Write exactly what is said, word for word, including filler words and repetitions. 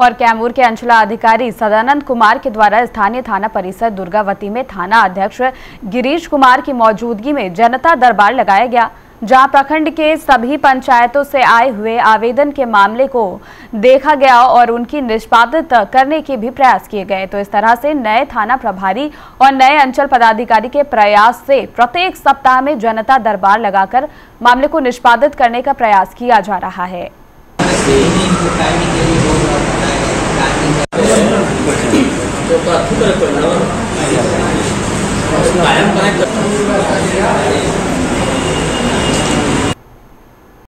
और कैमूर के अंचलाधिकारी सदानंद कुमार के द्वारा स्थानीय थाना परिसर दुर्गावती में थाना अध्यक्ष गिरीश कुमार की मौजूदगी में जनता दरबार लगाया गया, जहां प्रखंड के सभी पंचायतों से आए हुए आवेदन के मामले को देखा गया और उनकी निष्पादित करने के भी प्रयास किए गए। तो इस तरह से नए थाना प्रभारी और नए अंचल पदाधिकारी के प्रयास से प्रत्येक सप्ताह में जनता दरबार लगाकर मामले को निष्पादित करने का प्रयास किया जा रहा है। तो